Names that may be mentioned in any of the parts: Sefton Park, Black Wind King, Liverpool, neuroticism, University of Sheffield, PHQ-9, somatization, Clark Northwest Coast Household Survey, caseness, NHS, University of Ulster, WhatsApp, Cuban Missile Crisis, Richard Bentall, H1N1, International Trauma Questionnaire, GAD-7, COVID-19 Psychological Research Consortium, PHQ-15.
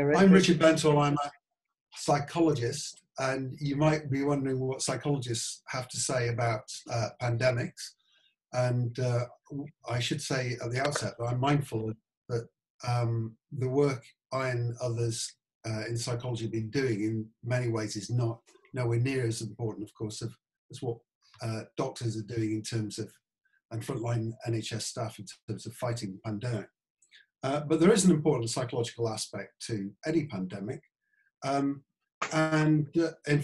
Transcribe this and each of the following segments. Director. I'm Richard Bentall, I'm a psychologist, and you might be wondering what psychologists have to say about pandemics. And I should say at the outset that I'm mindful that the work I and others in psychology have been doing in many ways is not nowhere near as important, of course, as what doctors are doing in terms of, and frontline NHS staff in terms of fighting the pandemic. But there is an important psychological aspect to any pandemic. In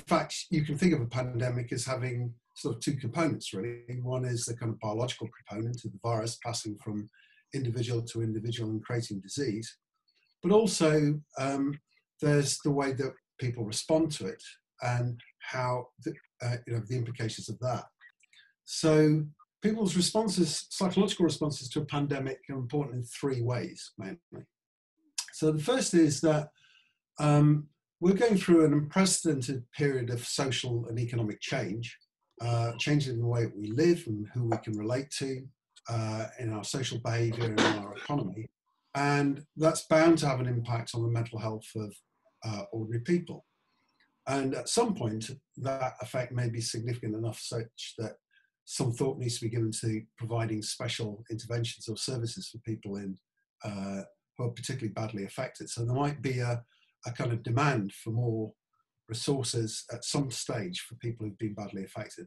fact, you can think of a pandemic as having sort of two components, really. One is the kind of biological component of the virus passing from individual to individual and creating disease. But also there's the way that people respond to it and how the implications of that. So people's responses, psychological responses to a pandemic, are important in three ways mainly. So the first is that we're going through an unprecedented period of social and economic change, changes in the way we live and who we can relate to, in our social behaviour and our economy. And that's bound to have an impact on the mental health of ordinary people. And at some point, that effect may be significant enough such that some thought needs to be given to providing special interventions or services for people in, who are particularly badly affected. So there might be a kind of demand for more resources at some stage for people who've been badly affected.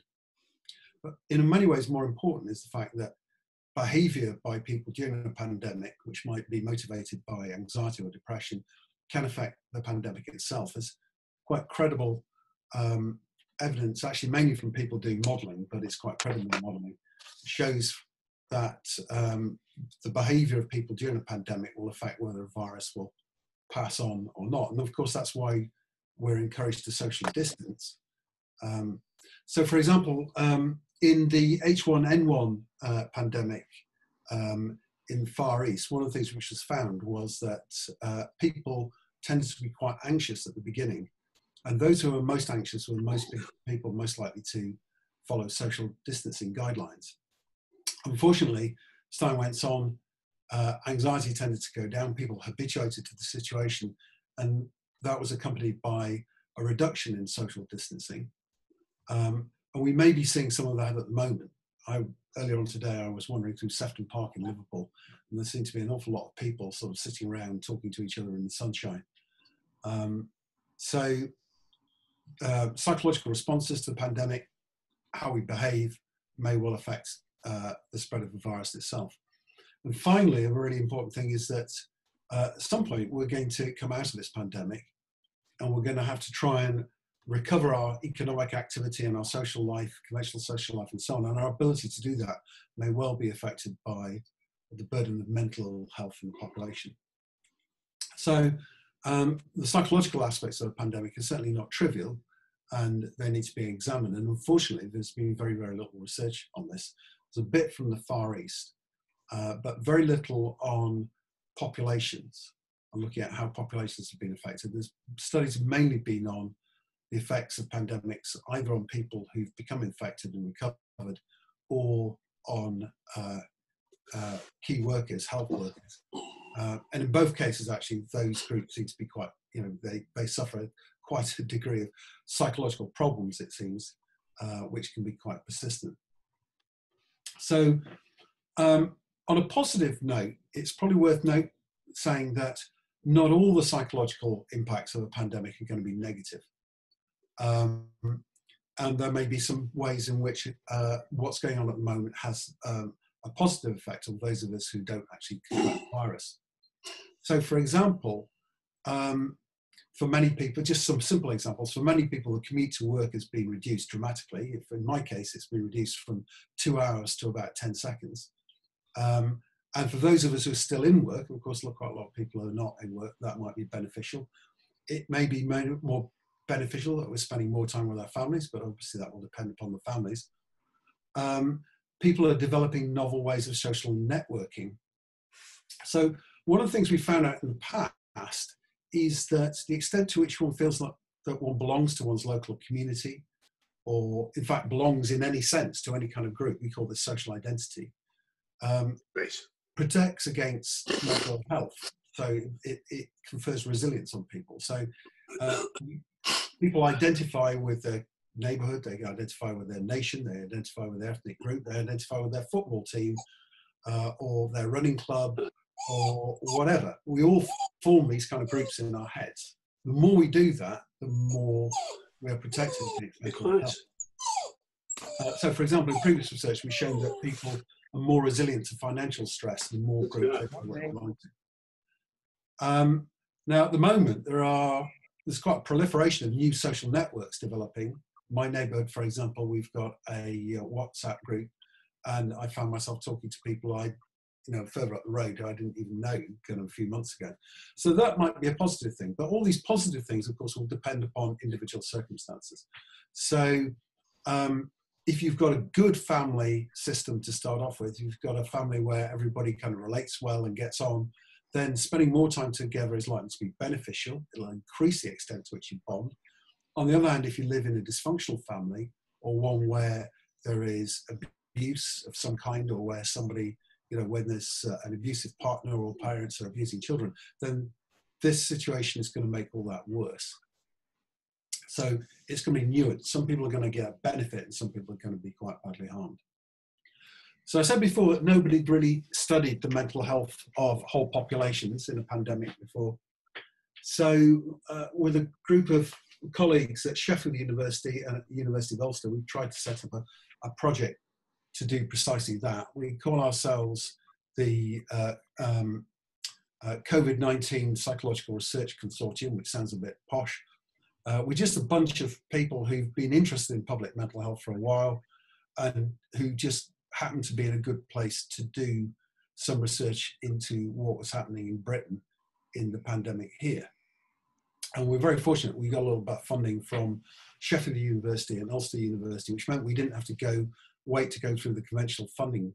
But in many ways, more important is the fact that behaviour by people during a pandemic, which might be motivated by anxiety or depression, can affect the pandemic itself. There's quite credible evidence, actually mainly from people doing modelling, but it's quite credible modelling, shows that the behaviour of people during a pandemic will affect whether a virus will pass on or not. And of course, that's why we're encouraged to socially distance. So for example, in the H1N1 pandemic in the Far East, one of the things which was found was that people tended to be quite anxious at the beginning. And those who were most anxious were most people most likely to follow social distancing guidelines. Unfortunately, as time went on, anxiety tended to go down, people habituated to the situation, and that was accompanied by a reduction in social distancing. And we may be seeing some of that at the moment. Earlier on today, I was wandering through Sefton Park in Liverpool, and there seemed to be an awful lot of people sort of sitting around talking to each other in the sunshine. Psychological responses to the pandemic, how we behave, may well affect the spread of the virus itself. And finally, a really important thing is that at some point we're going to come out of this pandemic and we're going to have to try and recover our economic activity and our social life, conventional social life and so on. And our ability to do that may well be affected by the burden of mental health in the population. So the psychological aspects of a pandemic are certainly not trivial, and they need to be examined. And unfortunately, there's been very, very little research on this. There's a bit from the Far East, but very little on populations, and looking at how populations have been affected. There's studies mainly been on the effects of pandemics, either on people who've become infected and recovered, or on key workers, health workers. And in both cases, actually, those groups seem to be quite, they suffer quite a degree of psychological problems, it seems, which can be quite persistent. So on a positive note, it's probably worth saying that not all the psychological impacts of a pandemic are going to be negative. And there may be some ways in which what's going on at the moment has a positive effect on those of us who don't actually contract the virus. So for example, for many people, just some simple examples, for many people the commute to work has been reduced dramatically. If, in my case, it's been reduced from 2 hours to about 10 seconds. And for those of us who are still in work, of course quite a lot of people are not in work, that might be beneficial. It may be more beneficial that we're spending more time with our families, but obviously that will depend upon the families. People are developing novel ways of social networking. So one of the things we found out in the past is that the extent to which one feels like that one belongs to one's local community, or in fact belongs in any sense to any kind of group, we call this social identity, protects against mental health. So it confers resilience on people. So people identify with their neighborhood, they identify with their nation, they identify with their ethnic group, they identify with their football team or their running club or whatever. We all form these kind of groups in our heads. The more we do that, the more we're protected against mental health. So, for example, in previous research, we've shown that people are more resilient to financial stress than more groups they were aligned to. Now, at the moment, there's quite a proliferation of new social networks developing. My neighbourhood, for example, we've got a WhatsApp group, and I found myself talking to people further up the road who I didn't even know kind of a few months ago. So that might be a positive thing. But all these positive things, of course, will depend upon individual circumstances. So if you've got a good family system to start off with, you've got a family where everybody kind of relates well and gets on, then spending more time together is likely to be beneficial. It'll increase the extent to which you bond. On the other hand, if you live in a dysfunctional family or one where there is abuse of some kind, or where somebody, when there's an abusive partner or parents are abusing children, then this situation is going to make all that worse. So it's going to be nuanced. Some people are going to get a benefit and some people are going to be quite badly harmed. So I said before that nobody really studied the mental health of whole populations in a pandemic before. So with a group of colleagues at Sheffield University and at the University of Ulster, we tried to set up a project to do precisely that. We call ourselves the COVID-19 Psychological Research Consortium, which sounds a bit posh. We're just a bunch of people who've been interested in public mental health for a while and who just happened to be in a good place to do some research into what was happening in Britain in the pandemic here. And we're very fortunate, we got a little bit of funding from Sheffield University and Ulster University, which meant we didn't have to wait to go through the conventional funding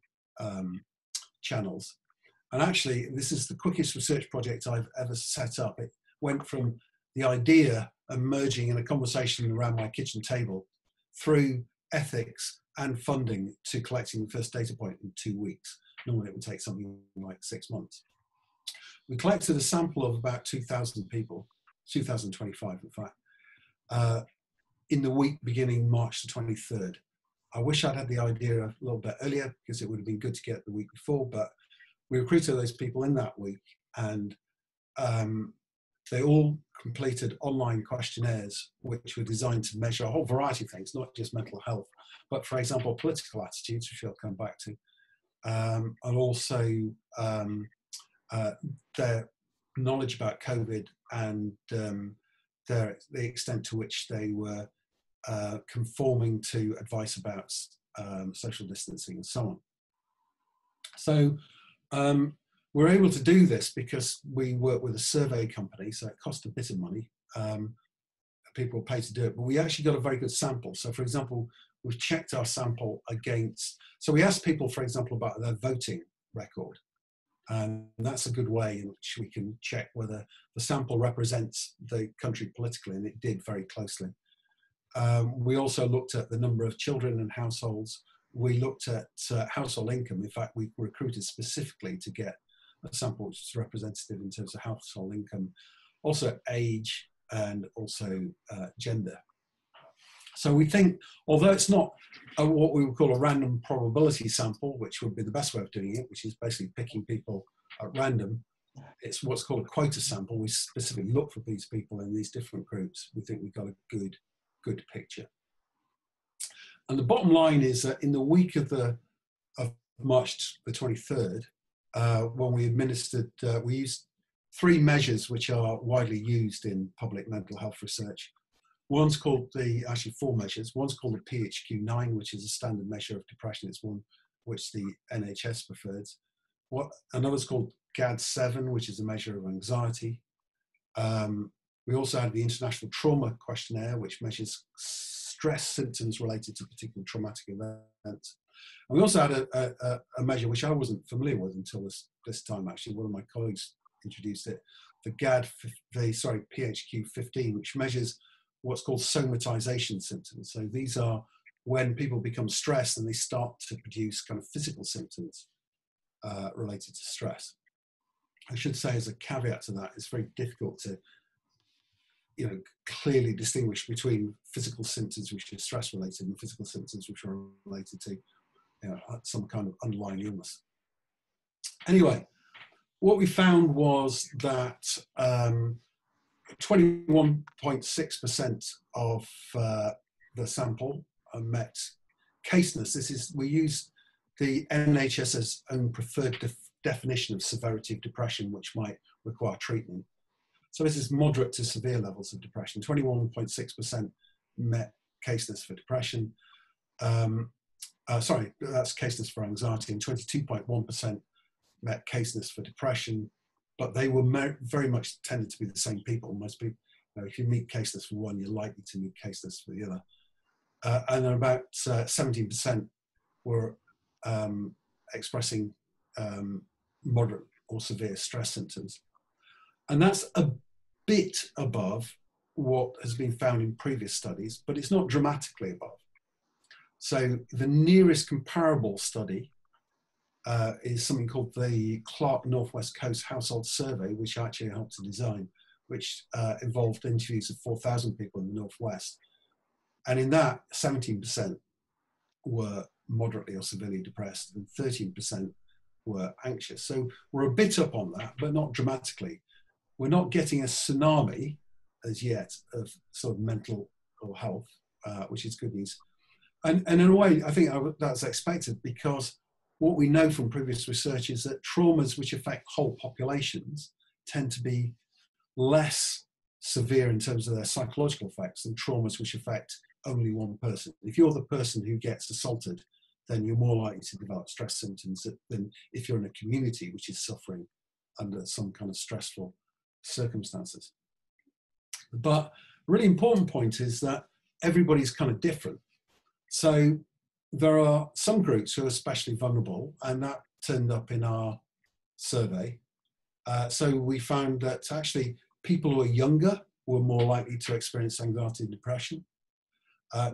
channels. And actually, this is the quickest research project I've ever set up. It went from the idea emerging in a conversation around my kitchen table through ethics and funding to collecting the first data point in 2 weeks. Normally it would take something like 6 months. We collected a sample of about 2,000 people, 2,025 in fact, in the week beginning March the 23rd. I wish I'd had the idea a little bit earlier because it would have been good to get the week before, but we recruited those people in that week and they all completed online questionnaires which were designed to measure a whole variety of things, not just mental health, but for example, political attitudes, which I'll come back to, and also their knowledge about COVID and the extent to which they were conforming to advice about social distancing and so on. So we're able to do this because we work with a survey company, so it cost a bit of money. People pay to do it, but we actually got a very good sample. So for example, we've checked our sample against, so we asked people, for example, about their voting record. And that's a good way in which we can check whether the sample represents the country politically, and it did very closely. We also looked at the number of children and households. We looked at household income. In fact, we recruited specifically to get a sample which is representative in terms of household income, also age and also gender. So we think, although it's not what we would call a random probability sample, which would be the best way of doing it, which is basically picking people at random, it's what's called a quota sample. We specifically look for these people in these different groups. We think we've got a good picture. And the bottom line is that in the week of March the 23rd, when we administered, we used three measures which are widely used in public mental health research. One's called the, actually four measures, one's called the PHQ-9, which is a standard measure of depression. It's one which the NHS prefers. Another's called GAD-7, which is a measure of anxiety. We also had the International Trauma Questionnaire, which measures stress symptoms related to particular traumatic events. And we also had a measure which I wasn't familiar with until this time, actually. One of my colleagues introduced it, the PHQ-15, which measures what's called somatization symptoms. So these are when people become stressed and they start to produce kind of physical symptoms related to stress. I should say as a caveat to that, it's very difficult to, you know, clearly distinguish between physical symptoms which are stress related and physical symptoms which are related to, you know, some kind of underlying illness. Anyway, what we found was that 21.6% of the sample met caseness. This is, we use the NHS's own preferred definition of severity of depression, which might require treatment. So this is moderate to severe levels of depression. 21.6% met caseness for depression. Sorry, that's caseness for anxiety, and 22.1% met caseness for depression, but they were very much tended to be the same people. Most people, you know, if you meet caseness for one, you're likely to meet caseness for the other. And then about 17% were expressing moderate or severe stress symptoms. And that's a bit above what has been found in previous studies, but it's not dramatically above. So the nearest comparable study is something called the Clark Northwest Coast Household Survey, which I actually helped to design, which involved interviews of 4,000 people in the Northwest. And in that, 17% were moderately or severely depressed and 13% were anxious. So we're a bit up on that, but not dramatically. We're not getting a tsunami as yet of sort of mental health, which is good news. And in a way, I think that's expected, because what we know from previous research is that traumas which affect whole populations tend to be less severe in terms of their psychological effects than traumas which affect only one person. If you're the person who gets assaulted, then you're more likely to develop stress symptoms than if you're in a community which is suffering under some kind of stressful circumstances. But a really important point is that everybody's kind of different. So there are some groups who are especially vulnerable, and that turned up in our survey. So we found that actually people who are younger were more likely to experience anxiety and depression.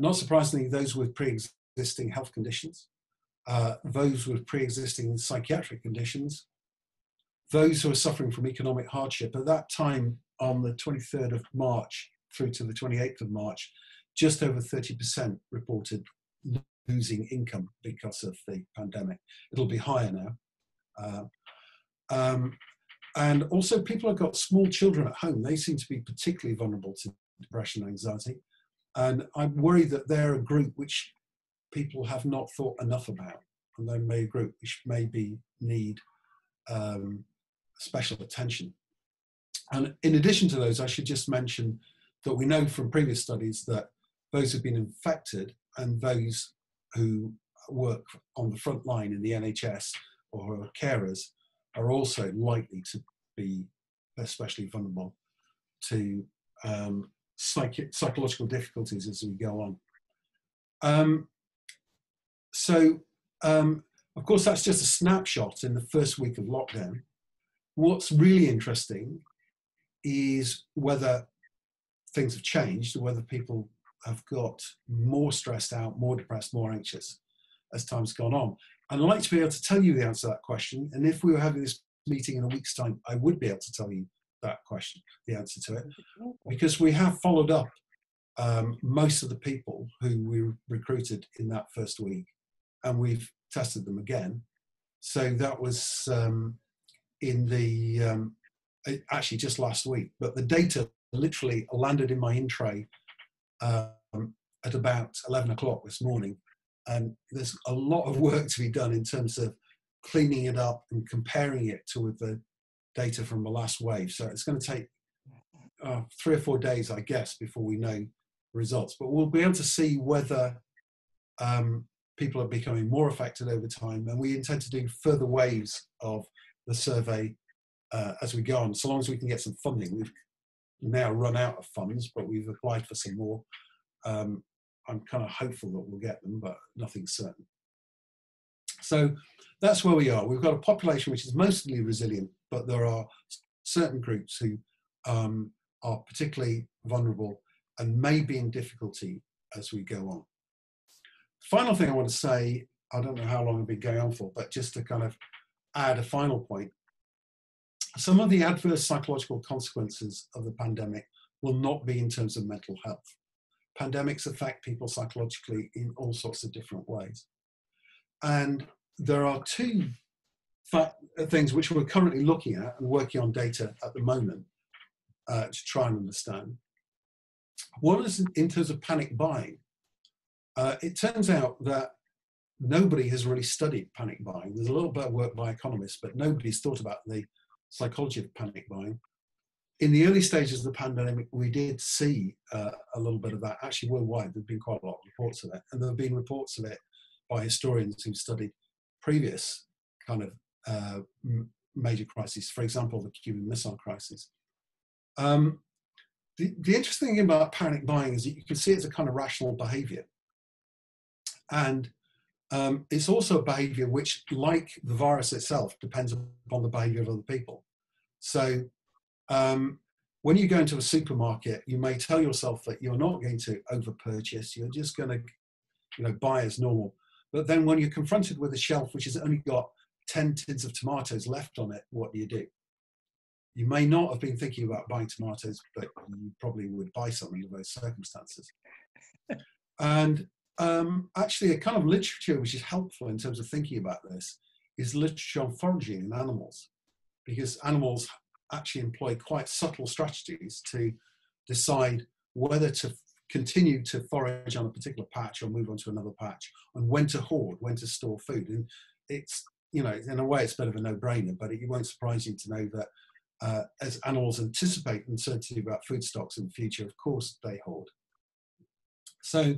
Not surprisingly, those with pre-existing health conditions, those with pre-existing psychiatric conditions, those who are suffering from economic hardship. At that time, on the 23rd of March through to the 28th of March, just over 30% reported losing income because of the pandemic. It'll be higher now. And also people have got small children at home. They seem to be particularly vulnerable to depression and anxiety. And I'm worried that they're a group which people have not thought enough about. And they may be a group which maybe need special attention. And in addition to those, I should just mention that we know from previous studies that those who've been infected and those who work on the front line in the NHS or are carers are also likely to be especially vulnerable to psychological difficulties as we go on. Of course, that's just a snapshot in the first week of lockdown. What's really interesting is whether things have changed, whether people have got more stressed out, more depressed, more anxious as time's gone on. And I'd like to be able to tell you the answer to that question. And if we were having this meeting in a week's time, I would be able to tell you that question, the answer to it, because we have followed up most of the people who we recruited in that first week, and we've tested them again. So that was in the, actually just last week, but the data literally landed in my in-tray at about 11 o'clock this morning. And there's a lot of work to be done in terms of cleaning it up and comparing it to the data from the last wave. So it's going to take 3 or 4 days, I guess, before we know results. But we'll be able to see whether people are becoming more affected over time. And we intend to do further waves of the survey as we go on, so long as we can get some funding. We've now run out of funds, but we've applied for some more. I'm kind of hopeful that we'll get them, but nothing's certain. So that's where we are. We've got a population which is mostly resilient, but there are certain groups who are particularly vulnerable and may be in difficulty as we go on. Final thing I want to say, I don't know how long I've been going on for, but just to kind of add a final point, Some of the adverse psychological consequences of the pandemic will not be in terms of mental health. Pandemics affect people psychologically in all sorts of different ways. And there are two things which we're currently looking at and working on data at the moment to try and understand. One is in terms of panic buying. It turns out that nobody has really studied panic buying. There's a little bit of work by economists, but nobody's thought about the psychology of panic buying. In the early stages of the pandemic, we did see a little bit of that. Actually, worldwide, there've been quite a lot of reports of it. And there have been reports of it by historians who studied previous kind of major crises, for example, the Cuban Missile Crisis. The interesting thing about panic buying is that you can see it's a kind of rational behavior. And it's also a behavior which, like the virus itself, depends upon the behavior of other people. So when you go into a supermarket, you may tell yourself that you're not going to overpurchase, you're just going to, you know, buy as normal. But then when you're confronted with a shelf which has only got 10 tins of tomatoes left on it, what do? You may not have been thinking about buying tomatoes, but you probably would buy some under those circumstances. And actually, a kind of literature which is helpful in terms of thinking about this is literature on foraging in animals, because animals actually employ quite subtle strategies to decide whether to continue to forage on a particular patch or move on to another patch, and when to hoard, when to store food. And it's, you know, in a way it's a bit of a no-brainer, but it won't surprise you to know that as animals anticipate uncertainty about food stocks in the future, of course they hoard. So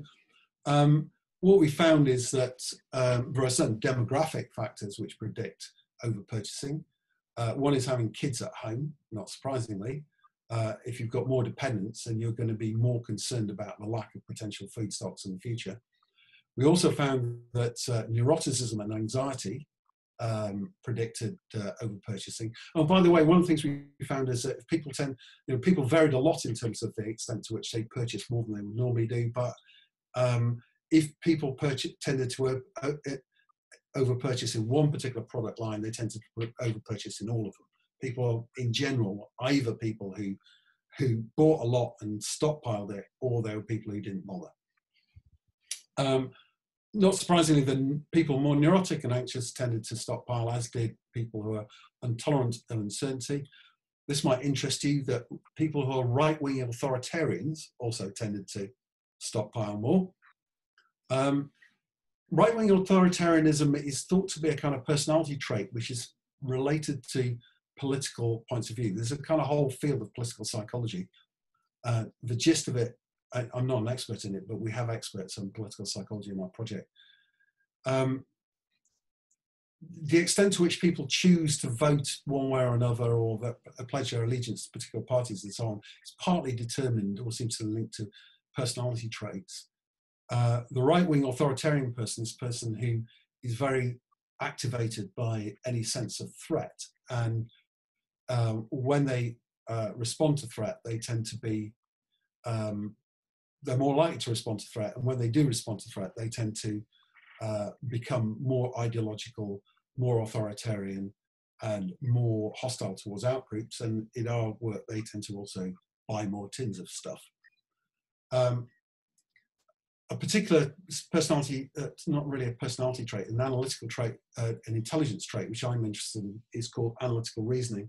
what we found is that there are certain demographic factors which predict overpurchasing. One is having kids at home, not surprisingly. If you've got more dependents, then you're going to be more concerned about the lack of potential food stocks in the future. We also found that neuroticism and anxiety predicted overpurchasing. Oh, by the way, one of the things we found is that people tend, you know, people varied a lot in terms of the extent to which they purchased more than they would normally do. But if people tended to overpurchase in one particular product line, they tend to overpurchase in all of them. People in general, either people who bought a lot and stockpiled it, or there were people who didn't bother. Not surprisingly, the people more neurotic and anxious tended to stockpile, as did people who are intolerant of uncertainty. This might interest you that people who are right-wing authoritarians also tended to stockpile more. Right-wing authoritarianism is thought to be a kind of personality trait which is related to political points of view. There's a kind of whole field of political psychology. The gist of it, I'm not an expert in it, but we have experts on political psychology in our project. The extent to which people choose to vote one way or another, or that pledge their allegiance to particular parties and so on, is partly determined or seems to link to personality traits. The right-wing authoritarian person is a person who is very activated by any sense of threat, and when they respond to threat, they tend to be, they're more likely to respond to threat, and when they do respond to threat, they tend to become more ideological, more authoritarian, and more hostile towards outgroups, and in our work, they tend to also buy more tins of stuff. A particular personality, not really a personality trait, an analytical trait, an intelligence trait, which I'm interested in, is called analytical reasoning.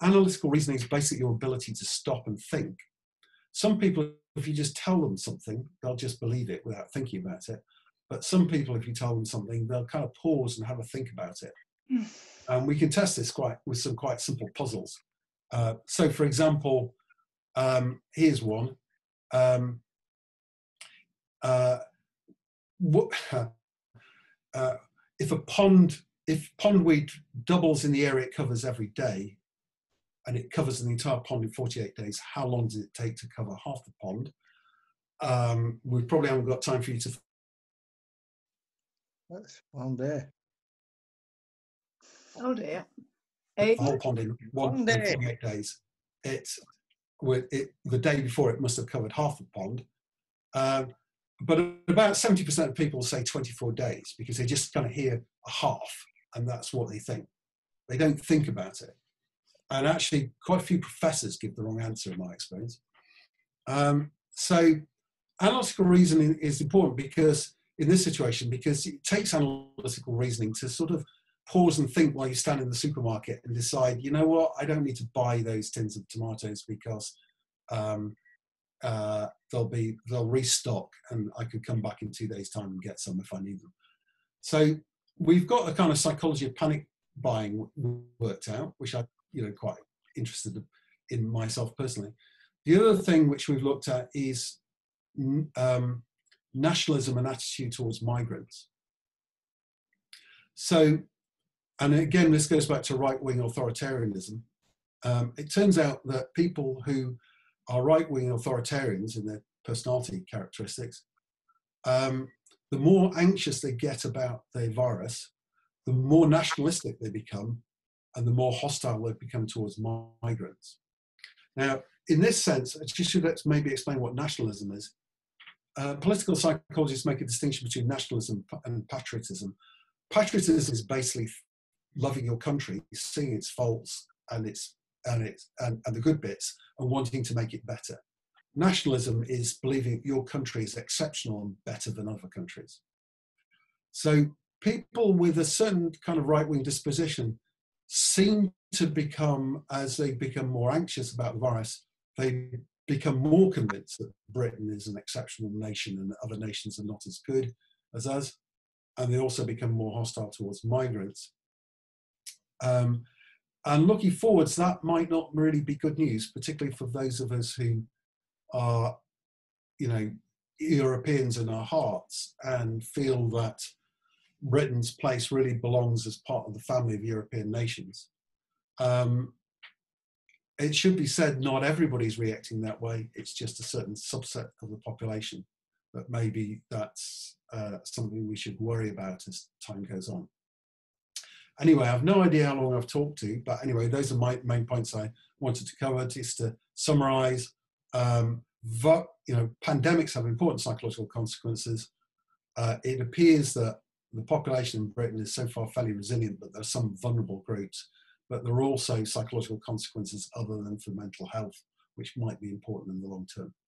Analytical reasoning is basically your ability to stop and think. Some people, if you just tell them something, they'll just believe it without thinking about it. But some people, if you tell them something, they'll kind of pause and have a think about it. And we can test this with some quite simple puzzles. So, for example, here's one. If pondweed doubles in the area it covers every day, and it covers an entire pond in 48 days, how long does it take to cover half the pond? We probably haven't got time for you to... That's one day. Oh dear. The whole pond in 48 days. The day before it must have covered half the pond. But about 70% of people say 24 days, because they just kind of hear a half and that's what they think. They don't think about it. And actually, quite a few professors give the wrong answer in my experience. So analytical reasoning is important because in this situation, because it takes analytical reasoning to sort of pause and think while you stand in the supermarket and decide, you know what, I don't need to buy those tins of tomatoes because they'll restock and I could come back in 2 days' time and get some if I need them. So we've got a kind of psychology of panic buying worked out, which I, quite interested in myself personally. The other thing which we've looked at is nationalism and attitude towards migrants. So, and again, this goes back to right-wing authoritarianism. It turns out that people who are right-wing authoritarians in their personality characteristics, the more anxious they get about the virus, the more nationalistic they become, and the more hostile they become towards migrants. Now, in this sense, I just should maybe explain what nationalism is. Political psychologists make a distinction between nationalism and patriotism. Patriotism is basically loving your country, seeing its faults and the good bits, and wanting to make it better. Nationalism is believing your country is exceptional and better than other countries. So people with a certain kind of right-wing disposition seem to become, as they become more anxious about the virus, they become more convinced that Britain is an exceptional nation and that other nations are not as good as us, and they also become more hostile towards migrants. And looking forwards, that might not really be good news, particularly for those of us who are, Europeans in our hearts and feel that Britain's place really belongs as part of the family of European nations. It should be said, not everybody's reacting that way. It's just a certain subset of the population, but maybe that's something we should worry about as time goes on. Anyway, I've no idea how long I've talked to, but anyway, those are my main points I wanted to cover, just to summarize. Pandemics have important psychological consequences. It appears that the population in Britain is so far fairly resilient, but there are some vulnerable groups, but there are also psychological consequences other than for mental health, which might be important in the long term.